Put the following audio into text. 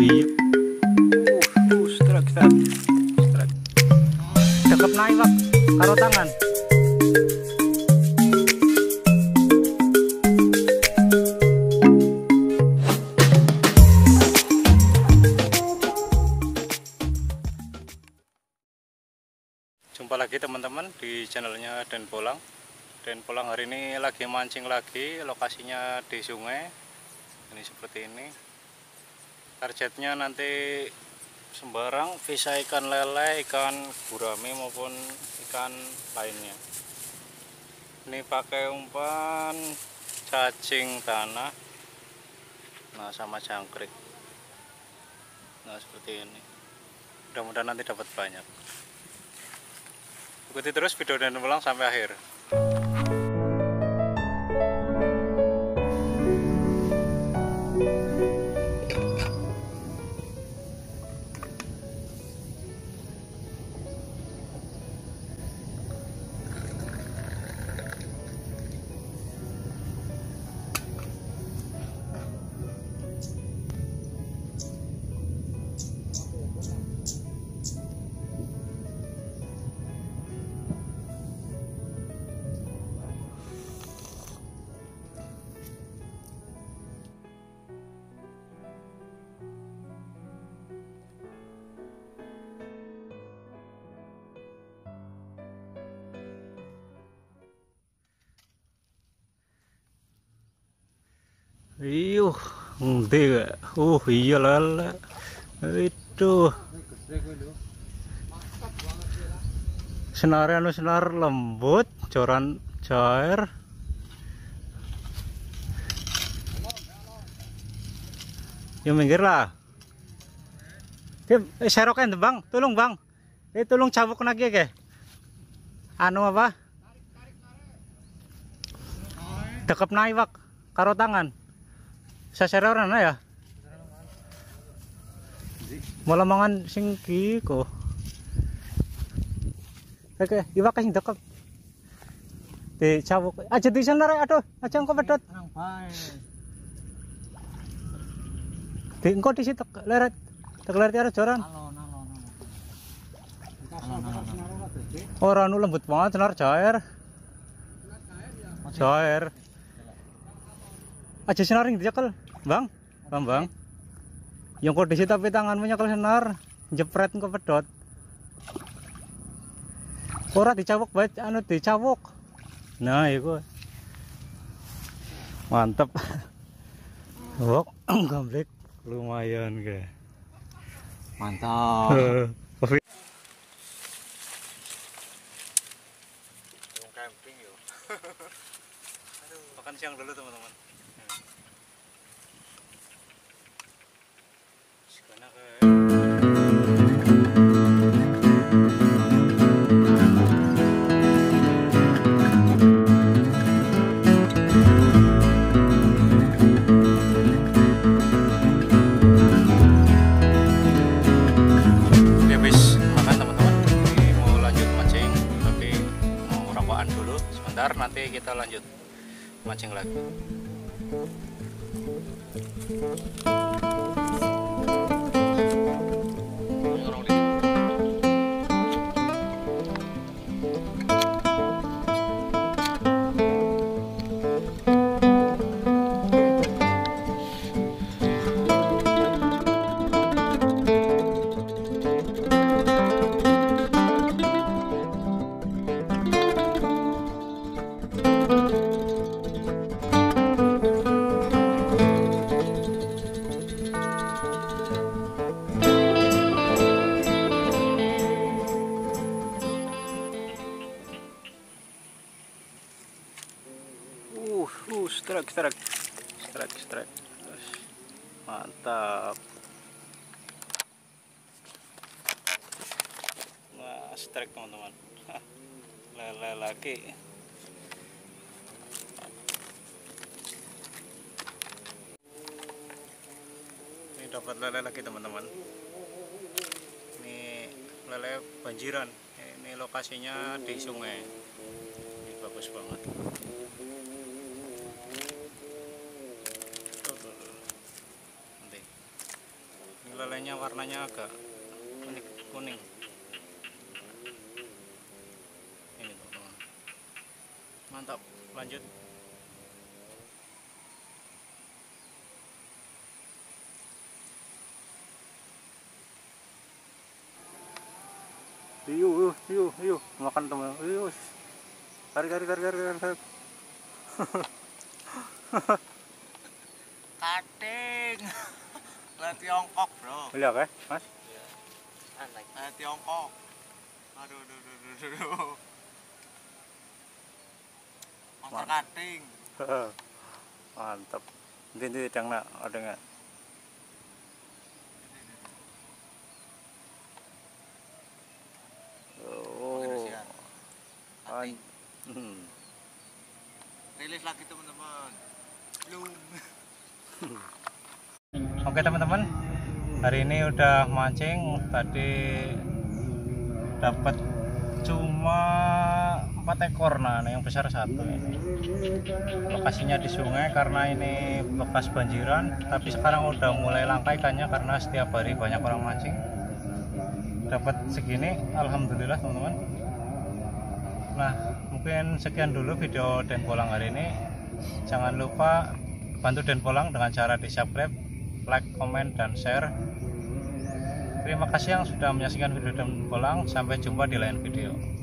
Buyuk. Struk. Cakep naik karo tangan. Jumpa lagi teman-teman di channelnya Den Bolang. Den Bolang hari ini lagi mancing lagi, lokasinya di sungai. Ini seperti ini. Targetnya nanti sembarang, bisa ikan lele, ikan gurame maupun ikan lainnya. Ini pakai umpan cacing tanah, nah sama jangkrik, nah seperti ini. Mudah-mudahan nanti dapat banyak. Ikuti terus video Den Bolang sampai akhir. Iyuh, enggak. Iya lala. Itu. Senarnya senar lembut, coran cair. Ya minggir lah. Serokan bang, tolong bang. Tolong cabut lagi ke. Anu apa? Dekap naik bak, karo tangan. Sasera orang ya, malah mangan singki kok. Oke, iwak sing dekat. Di cawuk. Aja di sana aduh, aja engko pedot. Di engko di situ leret. Tekleret arep joran. Ora nu lembut banget senar cair. Cair. Aja senar ning dicekel. Bang, Bambang. Yang kok disi tapi tanganmu nyekel senar, jepret engko pedot. Ora dicawuk bae anu dicawuk. Nah, iku. Mantep. Wok, gamblek lumayan ge. Mantap. Wong camping yo. Aduh, makan siang dulu teman-teman. Nanti kita lanjut mancing lagi. Struk. Mantap. Nah, struk teman-teman. Lele lagi. Ini dapat lele lagi teman-teman. Ini lele banjiran. Ini lokasinya di sungai. Ini bagus banget. kayaknya warnanya agak kuning. Ini teman-teman, mantap, lanjut. Yuk, makan teman. Yuk, tarik. Kating. Lah Tiongkok, bro. Iya kah, Mas? Iya. Antek. Lah Tiongkok. Aduh. Monster kating. Mantap. Nanti dangna ada enggak? Rilis lagi teman-teman. Oke teman-teman, hari ini udah mancing. Tadi dapat cuma 4 ekor, nah yang besar 1 ini. Lokasinya di sungai karena ini bekas banjiran, tapi sekarang udah mulai langka ikannya karena setiap hari banyak orang mancing. Dapat segini, alhamdulillah teman-teman. Nah, mungkin sekian dulu video Den Bolang hari ini. Jangan lupa bantu Den Bolang dengan cara di subscribe, like, komen, dan share. Terima kasih yang sudah menyaksikan video Den Bolang. Sampai jumpa di lain video.